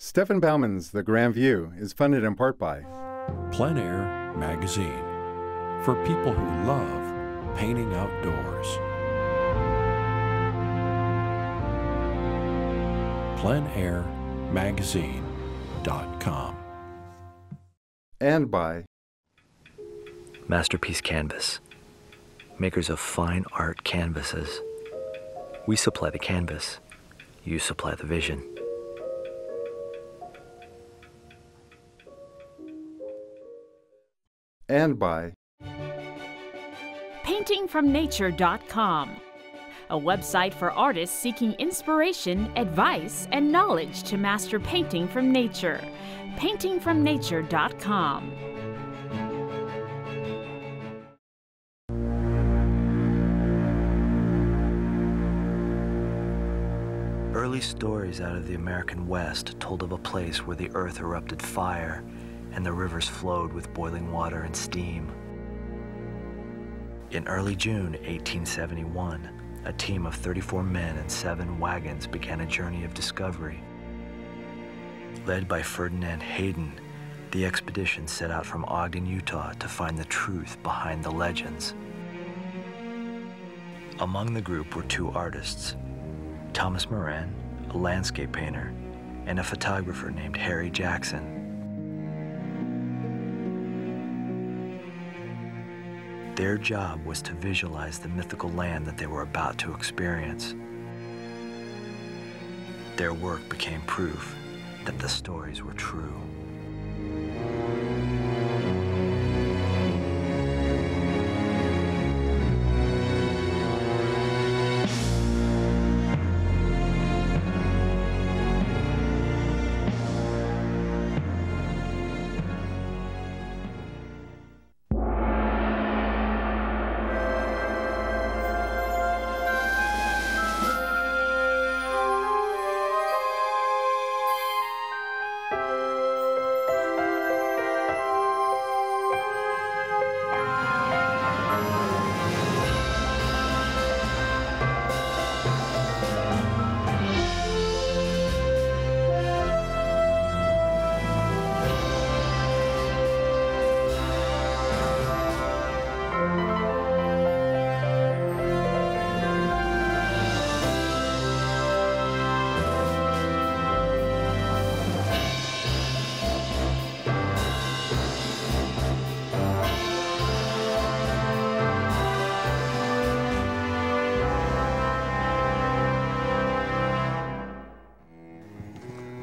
Stefan Baumann's The Grand View is funded in part by Plein Air Magazine, for people who love painting outdoors. PleinAirMagazine.com. And by Masterpiece Canvas, makers of fine art canvases. We supply the canvas, you supply the vision. And by PaintingFromNature.com, a website for artists seeking inspiration, advice, and knowledge to master painting from nature. PaintingFromNature.com. Early stories out of the American West told of a place where the earth erupted fire and the rivers flowed with boiling water and steam. In early June 1871, a team of 34 men and 7 wagons began a journey of discovery. Led by Ferdinand Hayden, the expedition set out from Ogden, Utah to find the truth behind the legends. Among the group were 2 artists, Thomas Moran, a landscape painter, and a photographer named Harry Jackson. Their job was to visualize the mythical land that they were about to experience. Their work became proof that the stories were true.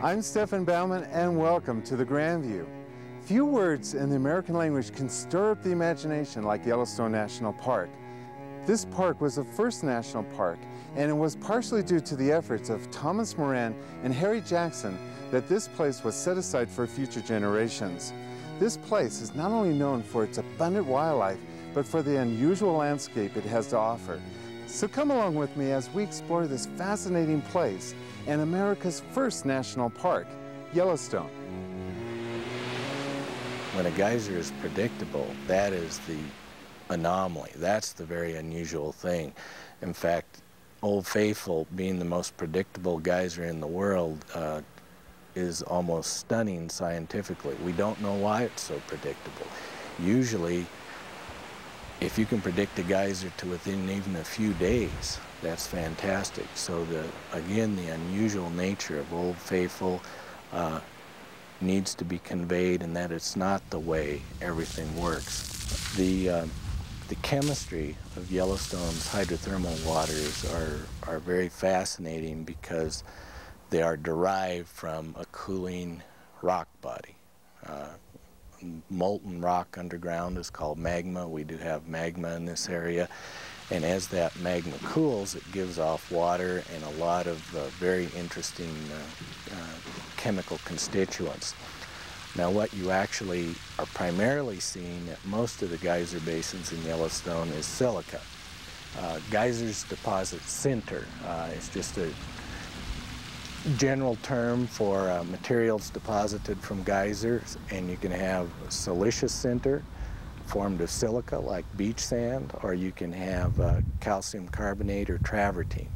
I'm Stefan Baumann, and welcome to The Grand View. Few words in the American language can stir up the imagination like Yellowstone National Park. This park was the first national park, and it was partially due to the efforts of Thomas Moran and Harry Jackson that this place was set aside for future generations. This place is not only known for its abundant wildlife, but for the unusual landscape it has to offer. So come along with me as we explore this fascinating place and America's first national park, Yellowstone. When a geyser is predictable, that is the anomaly. That's the very unusual thing. In fact, Old Faithful, being the most predictable geyser in the world, is almost stunning scientifically. We don't know why it's so predictable. Usually, if you can predict a geyser to within even a few days, that's fantastic. So again, the unusual nature of Old Faithful needs to be conveyed, and that it's not the way everything works. The chemistry of Yellowstone's hydrothermal waters are very fascinating because they are derived from a cooling rock body. Molten rock underground is called magma. We do have magma in this area, and as that magma cools, it gives off water and a lot of very interesting chemical constituents. Now, what you actually are primarily seeing at most of the geyser basins in Yellowstone is silica. Geysers deposit sinter. It's just a general term for materials deposited from geysers, and you can have siliceous sinter formed of silica like beach sand, or you can have calcium carbonate or travertine.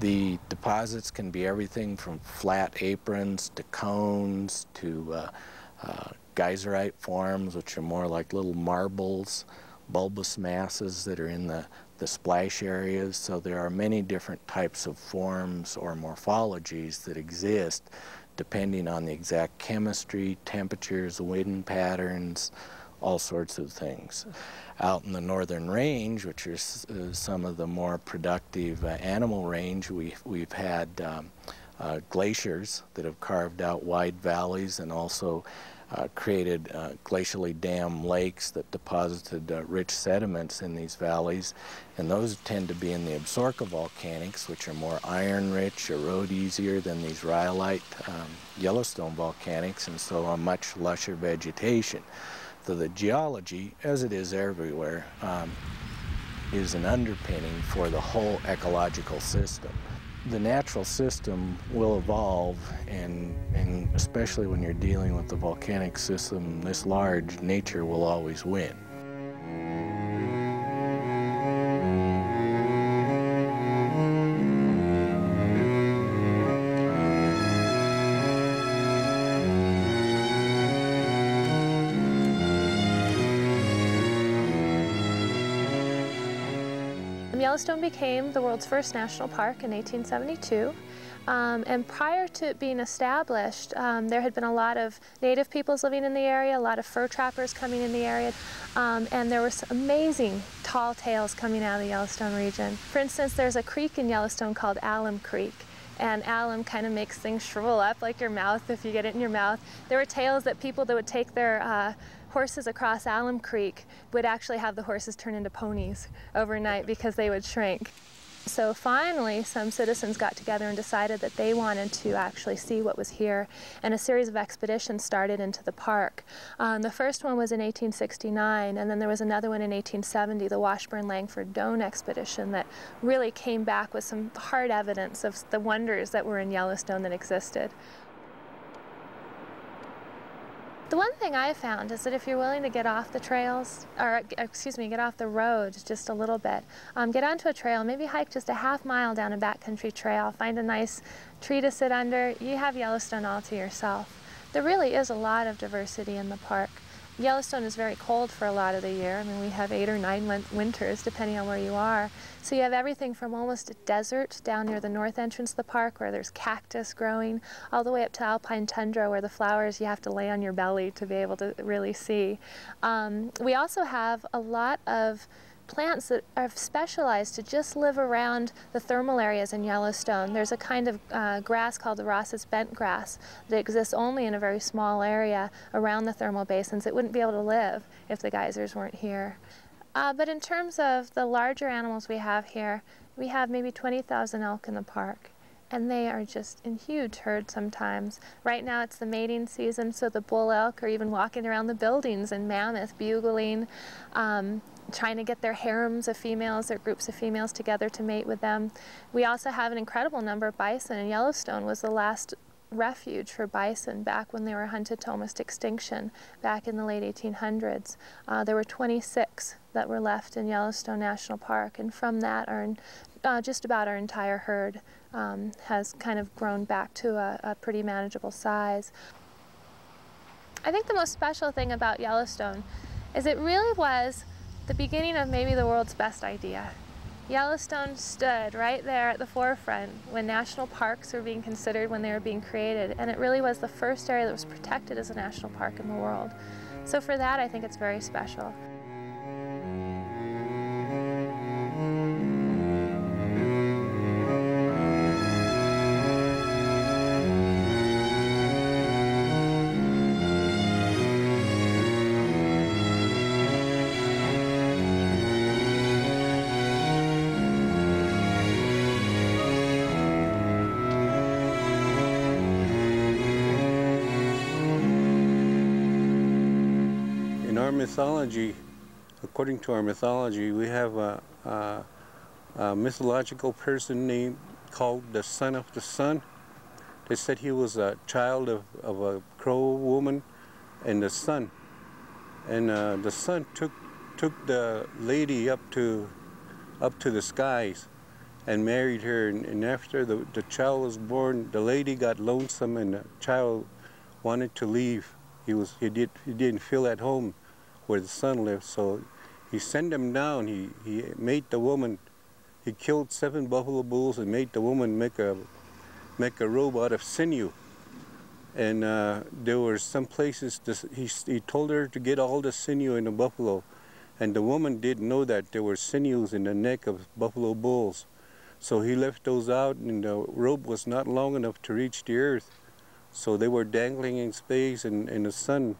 The deposits can be everything from flat aprons to cones to geyserite forms, which are more like little marbles, bulbous masses that are in the splash areas. So there are many different types of forms or morphologies that exist depending on the exact chemistry, temperatures, wind patterns, all sorts of things. Out in the northern range, which are some of the more productive animal range, we've had glaciers that have carved out wide valleys and also created glacially dammed lakes that deposited rich sediments in these valleys, and those tend to be in the Absaroka volcanics, which are more iron-rich, erode easier than these rhyolite Yellowstone volcanics, and so a much lusher vegetation. So the geology, as it is everywhere, is an underpinning for the whole ecological system. The natural system will evolve, and especially when you're dealing with the volcanic system this large, nature will always win. Yellowstone became the world's first national park in 1872, and prior to it being established, there had been a lot of native peoples living in the area, a lot of fur trappers coming in the area, and there were some amazing tall tales coming out of the Yellowstone region. For instance, there's a creek in Yellowstone called Alum Creek, and alum kind of makes things shrivel up like your mouth if you get it in your mouth. There were tales that people that would take their horses across Alum Creek would actually have the horses turn into ponies overnight because they would shrink. So finally, some citizens got together and decided that they wanted to actually see what was here, and a series of expeditions started into the park. The first one was in 1869, and then there was another one in 1870, the Washburn-Langford-Doane expedition, that really came back with some hard evidence of the wonders that were in Yellowstone that existed. The one thing I found is that if you're willing to get off the trails, or excuse me, get off the road just a little bit, get onto a trail, maybe hike just a half-mile down a backcountry trail, find a nice tree to sit under, you have Yellowstone all to yourself. There really is a lot of diversity in the park. Yellowstone is very cold for a lot of the year. I mean, we have 8 or 9 winters, depending on where you are. So you have everything from almost a desert down near the north entrance of the park, where there's cactus growing, all the way up to alpine tundra, where the flowers you have to lay on your belly to be able to really see. We also have a lot of plants that are specialized to just live around the thermal areas in Yellowstone. There's a kind of grass called the Ross's Bent Grass that exists only in a very small area around the thermal basins. It wouldn't be able to live if the geysers weren't here. But in terms of the larger animals we have here, we have maybe 20,000 elk in the park, and they are just in huge herds sometimes. Right now it's the mating season, so the bull elk are even walking around the buildings in mammoth bugling, trying to get their harems of females, their groups of females together to mate with them. We also have an incredible number of bison, and Yellowstone was the last refuge for bison back when they were hunted to almost extinction back in the late 1800s. There were 26 that were left in Yellowstone National Park, and from that just about our entire herd has kind of grown back to a pretty manageable size. I think the most special thing about Yellowstone is it really was the beginning of maybe the world's best idea. Yellowstone stood right there at the forefront when national parks were being considered, when they were being created, and it really was the first area that was protected as a national park in the world. So for that, I think it's very special. Mythology, according to our mythology, we have a mythological person named called the Son of the Sun. They said he was a child of a Crow woman and the sun. And the sun took the lady up to the skies, and married her. And after the child was born, the lady got lonesome and the child wanted to leave. He didn't feel at home where the son lived, so he sent him down. He made the woman, he killed 7 buffalo bulls and made the woman make a robe out of sinew. And there were some places, he told her to get all the sinew in the buffalo. And the woman didn't know that there were sinews in the neck of buffalo bulls. So he left those out, and the rope was not long enough to reach the earth. So they were dangling in space, and the son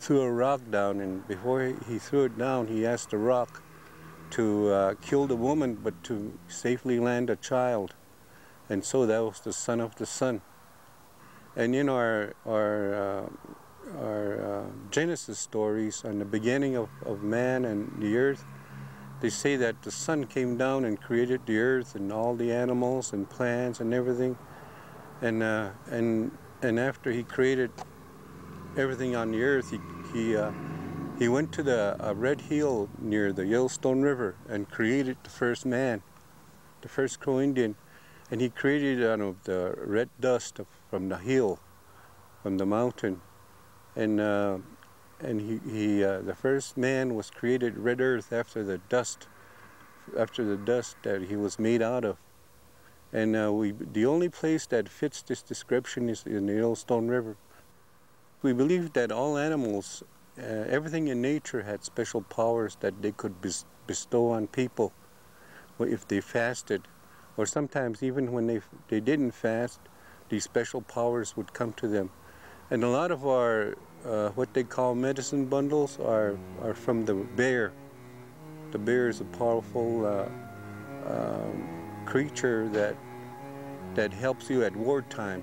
threw a rock down. And before he threw it down, he asked the rock to kill the woman, but to safely land a child. And so that was the son of the son. And in our Genesis stories on the beginning of man and the earth, they say that the sun came down and created the earth and all the animals and plants and everything. And after he created everything on the earth, he went to the red hill near the Yellowstone River and created the first man, the first Crow-Indian. And he created out of the red dust from the hill, from the mountain. And the first man was created red earth after the dust that he was made out of. And the only place that fits this description is in the Yellowstone River. We believe that all animals, everything in nature had special powers that they could bestow on people if they fasted. Or sometimes even when they didn't fast, these special powers would come to them. And a lot of our, what they call medicine bundles, are from the bear. The bear is a powerful creature that helps you at wartime.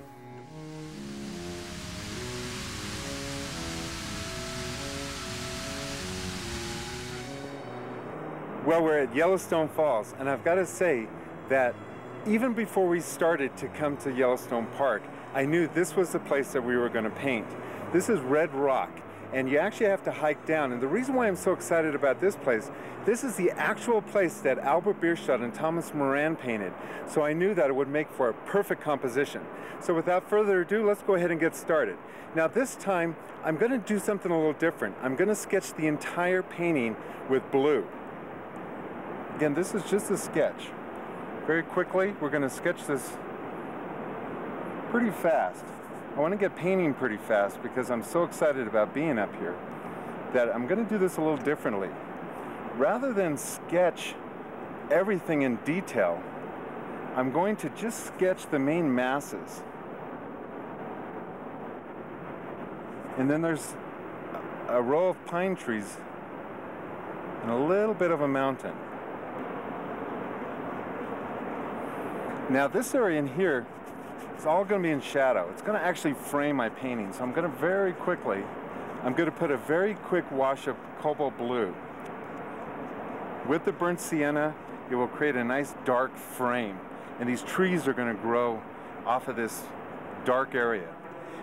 Well, we're at Yellowstone Falls, and I've got to say that even before we started to come to Yellowstone Park, I knew this was the place that we were going to paint. This is Red Rock, and you actually have to hike down. And the reason why I'm so excited about this place, this is the actual place that Albert Bierstadt and Thomas Moran painted. So I knew that it would make for a perfect composition. So without further ado, let's go ahead and get started. Now this time, I'm going to do something a little different. I'm going to sketch the entire painting with blue. Again, this is just a sketch. Very quickly, we're going to sketch this pretty fast. I want to get painting pretty fast because I'm so excited about being up here that I'm going to do this a little differently. Rather than sketch everything in detail, I'm going to just sketch the main masses. And then there's a row of pine trees and a little bit of a mountain. Now this area in here, it's all going to be in shadow. It's going to actually frame my painting. So I'm going to put a very quick wash of cobalt blue. With the burnt sienna, it will create a nice dark frame. And these trees are going to grow off of this dark area.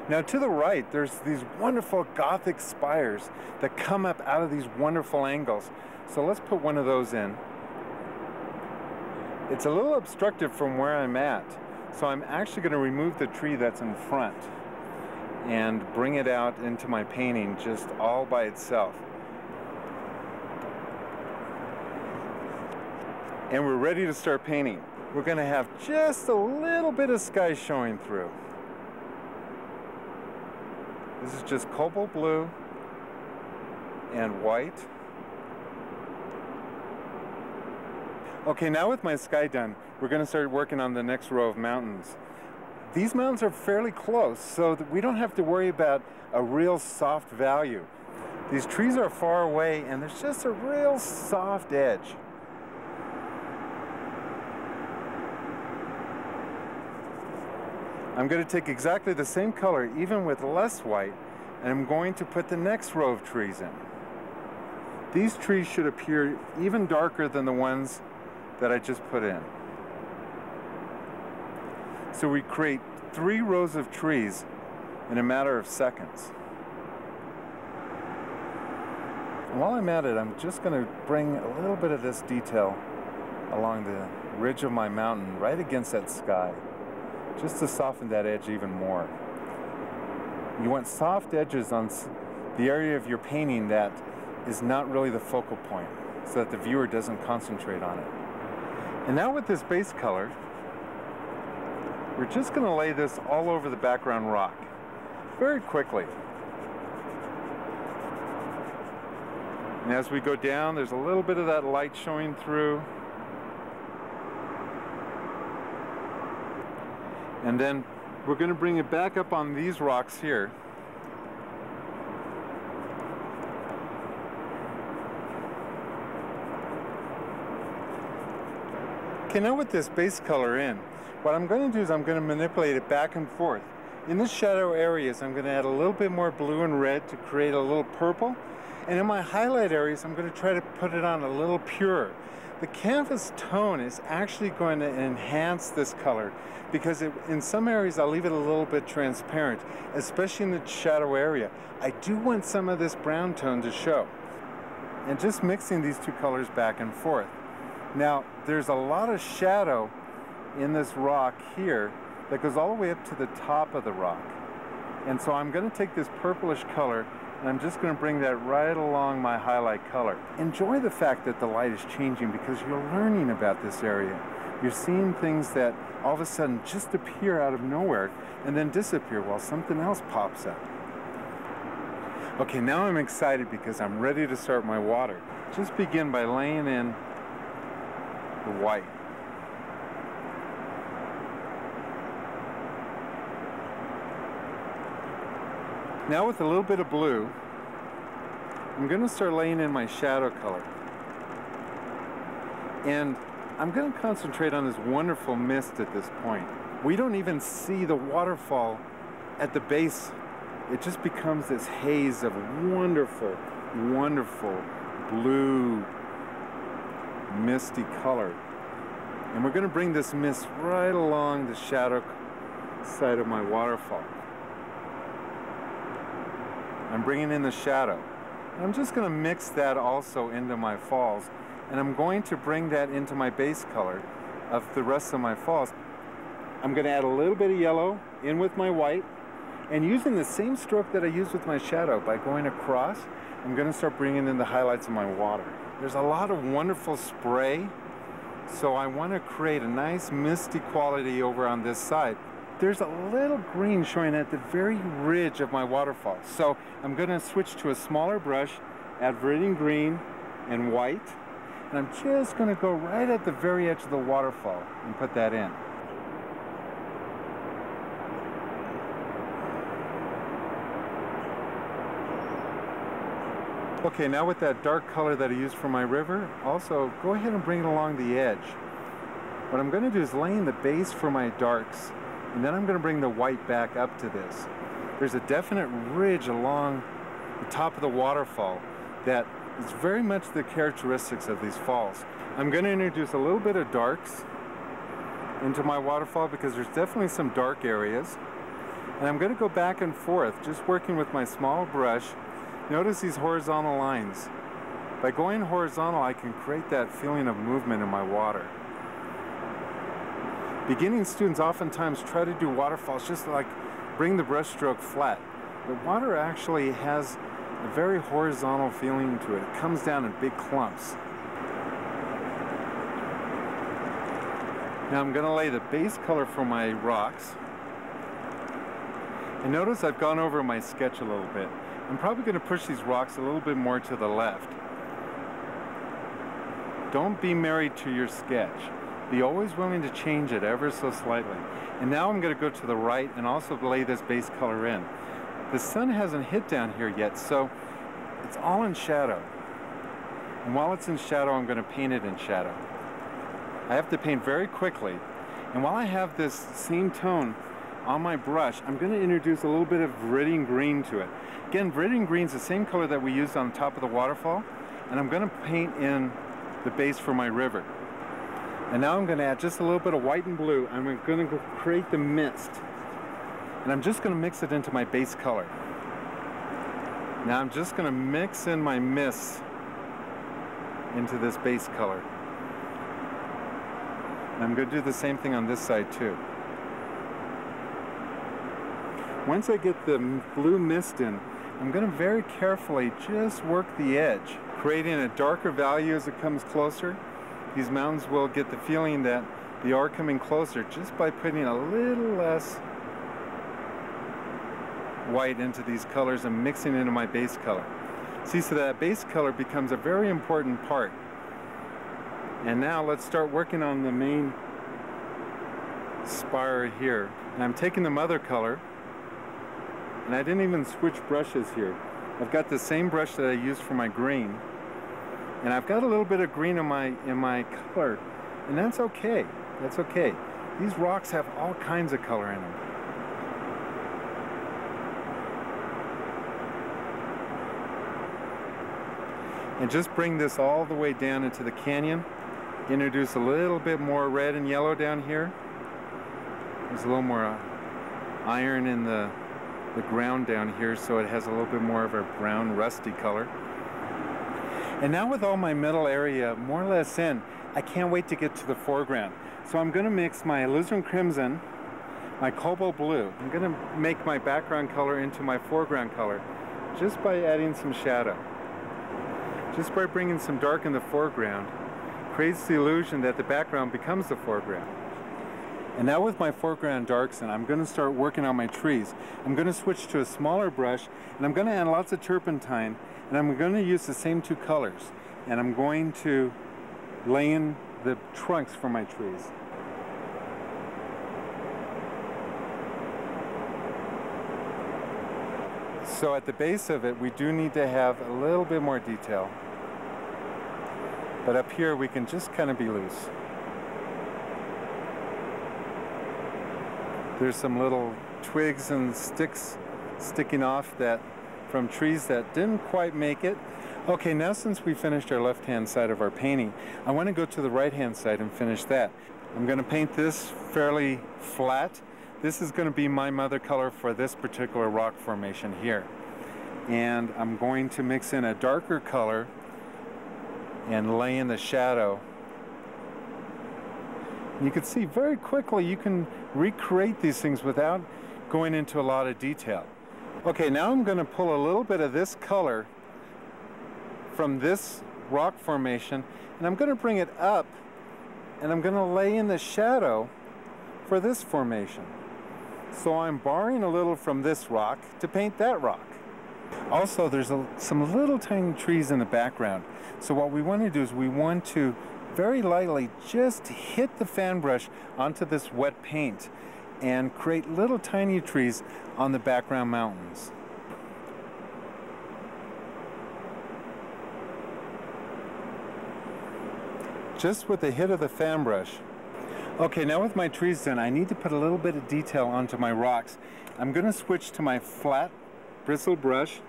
Now to the right, there's these wonderful Gothic spires that come up out of these wonderful angles. So let's put one of those in. It's a little obstructed from where I'm at. So I'm actually going to remove the tree that's in front and bring it out into my painting just all by itself. And we're ready to start painting. We're going to have just a little bit of sky showing through. This is just cobalt blue and white. Okay, now with my sky done, we're going to start working on the next row of mountains. These mountains are fairly close, so that we don't have to worry about a real soft value. These trees are far away, and there's just a real soft edge. I'm going to take exactly the same color, even with less white, and I'm going to put the next row of trees in. These trees should appear even darker than the ones that I just put in. So we create 3 rows of trees in a matter of seconds. And while I'm at it, I'm just going to bring a little bit of this detail along the ridge of my mountain right against that sky, just to soften that edge even more. You want soft edges on the area of your painting that is not really the focal point, so that the viewer doesn't concentrate on it. And now with this base color, we're just going to lay this all over the background rock very quickly. And as we go down, there's a little bit of that light showing through. And then we're going to bring it back up on these rocks here. Okay, now with this base color in, what I'm going to do is I'm going to manipulate it back and forth. In the shadow areas, I'm going to add a little bit more blue and red to create a little purple. And in my highlight areas, I'm going to try to put it on a little purer. The canvas tone is actually going to enhance this color because in some areas I'll leave it a little bit transparent, especially in the shadow area. I do want some of this brown tone to show. And just mixing these two colors back and forth. Now, there's a lot of shadow in this rock here that goes all the way up to the top of the rock. And so I'm going to take this purplish color and I'm just going to bring that right along my highlight color. Enjoy the fact that the light is changing because you're learning about this area. You're seeing things that all of a sudden just appear out of nowhere and then disappear while something else pops up. Okay, now I'm excited because I'm ready to start my water. Just begin by laying in the white. Now with a little bit of blue, I'm going to start laying in my shadow color. And I'm going to concentrate on this wonderful mist at this point. We don't even see the waterfall at the base. It just becomes this haze of wonderful, wonderful blue, misty color. And we're going to bring this mist right along the shadow side of my waterfall. I'm bringing in the shadow. I'm just going to mix that also into my falls, and I'm going to bring that into my base color of the rest of my falls. I'm going to add a little bit of yellow in with my white, and using the same stroke that I used with my shadow, by going across, I'm going to start bringing in the highlights of my water. There's a lot of wonderful spray, so I want to create a nice misty quality over on this side. There's a little green showing at the very ridge of my waterfall. So I'm going to switch to a smaller brush, add viridian green and white, and I'm just going to go right at the very edge of the waterfall and put that in. Okay, now with that dark color that I used for my river, also go ahead and bring it along the edge. What I'm going to do is lay in the base for my darks. And then I'm going to bring the white back up to this. There's a definite ridge along the top of the waterfall that is very much the characteristics of these falls. I'm going to introduce a little bit of darks into my waterfall because there's definitely some dark areas. And I'm going to go back and forth, just working with my small brush. Notice these horizontal lines. By going horizontal, I can create that feeling of movement in my water. Beginning students oftentimes try to do waterfalls just like bring the brushstroke flat. But water actually has a very horizontal feeling to it. It comes down in big clumps. Now I'm going to lay the base color for my rocks. And notice I've gone over my sketch a little bit. I'm probably going to push these rocks a little bit more to the left. Don't be married to your sketch. Be always willing to change it ever so slightly. And now I'm going to go to the right and also lay this base color in. The sun hasn't hit down here yet, so it's all in shadow. And while it's in shadow, I'm going to paint it in shadow. I have to paint very quickly. And while I have this same tone on my brush, I'm going to introduce a little bit of viridian green to it. Again, viridian green is the same color that we used on top of the waterfall. And I'm going to paint in the base for my river. And now I'm going to add just a little bit of white and blue. I'm going to create the mist. And I'm just going to mix it into my base color. Now I'm just going to mix in my mist into this base color. And I'm going to do the same thing on this side too. Once I get the blue mist in, I'm going to very carefully just work the edge, creating a darker value as it comes closer. These mountains will get the feeling that they are coming closer just by putting a little less white into these colors and mixing into my base color. See, so that base color becomes a very important part. And now let's start working on the main spire here. And I'm taking the mother color, and I didn't even switch brushes here. I've got the same brush that I used for my green, and I've got a little bit of green in my color, and that's okay. That's okay. These rocks have all kinds of color in them. And just bring this all the way down into the canyon. Introduce a little bit more red and yellow down here. There's a little more iron in the ground down here, so it has a little bit more of a brown rusty color. And now with all my middle area more or less in, I can't wait to get to the foreground. So I'm going to mix my alizarin crimson, my cobalt blue. I'm going to make my background color into my foreground color just by adding some shadow. Just by bringing some dark in the foreground creates the illusion that the background becomes the foreground. And now with my foreground darks in, I'm going to start working on my trees. I'm going to switch to a smaller brush, and I'm going to add lots of turpentine, and I'm going to use the same two colors, and I'm going to lay in the trunks for my trees. So at the base of it, we do need to have a little bit more detail. But up here, we can just kind of be loose. There's some little twigs and sticks sticking off that from trees that didn't quite make it. Okay, now since we finished our left-hand side of our painting, I want to go to the right-hand side and finish that. I'm going to paint this fairly flat. This is going to be my mother color for this particular rock formation here. And I'm going to mix in a darker color and lay in the shadow. You can see very quickly you can recreate these things without going into a lot of detail. Okay, now I'm going to pull a little bit of this color from this rock formation, and I'm going to bring it up, and I'm going to lay in the shadow for this formation. So I'm borrowing a little from this rock to paint that rock. Also, there's some little tiny trees in the background. So what we want to do is we want to very lightly just hit the fan brush onto this wet paint and create little tiny trees on the background mountains. Just with the hit of the fan brush. Okay, now with my trees done, I need to put a little bit of detail onto my rocks. I'm going to switch to my flat bristle brush.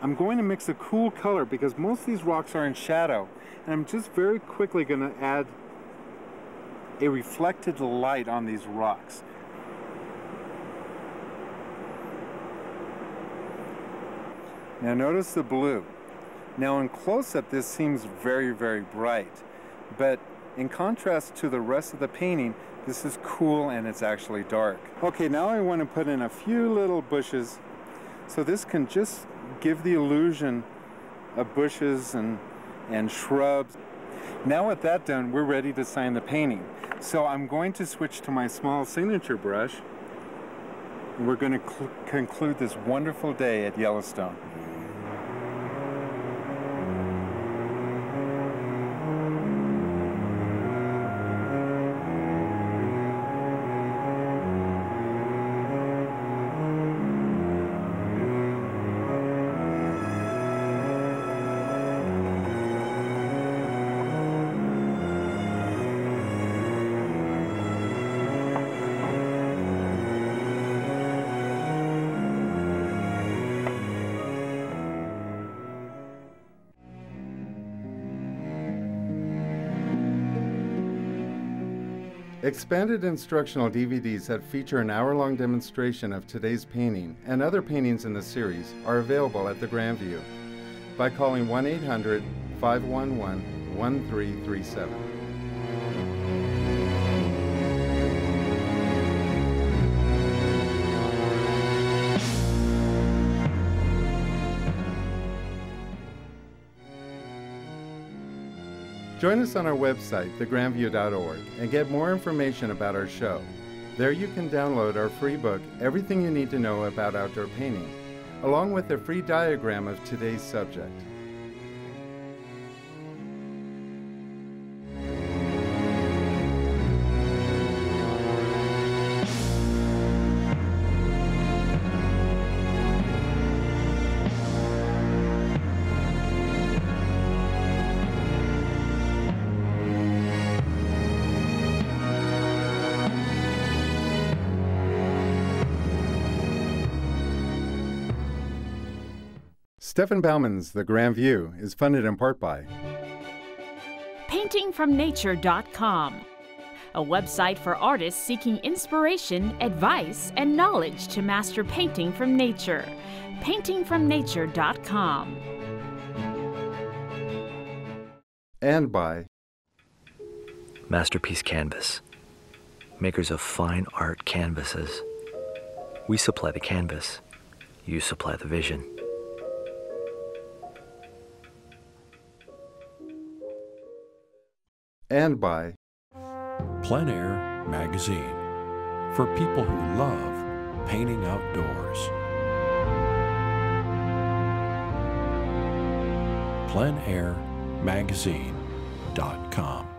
I'm going to mix a cool color because most of these rocks are in shadow. And I'm just very quickly going to add a reflected light on these rocks. Now notice the blue. Now in close-up this seems very, very bright, but in contrast to the rest of the painting, this is cool and it's actually dark. Okay, now I want to put in a few little bushes. So this can just give the illusion of bushes and shrubs. Now with that done, we're ready to sign the painting. So I'm going to switch to my small signature brush. We're going to conclude this wonderful day at Yellowstone. Expanded instructional DVDs that feature an hour-long demonstration of today's painting and other paintings in the series are available at The Grand View by calling 1-800-511-1337. Join us on our website, thegrandview.org, and get more information about our show. There you can download our free book, Everything You Need to Know About Outdoor Painting, along with a free diagram of today's subject. Stefan Baumann's The Grand View is funded in part by PaintingFromNature.com, a website for artists seeking inspiration, advice, and knowledge to master painting from nature. PaintingFromNature.com. And by Masterpiece Canvas, makers of fine art canvases. We supply the canvas, you supply the vision. And by Plein Air Magazine, for people who love painting outdoors. PleinAirMagazine.com.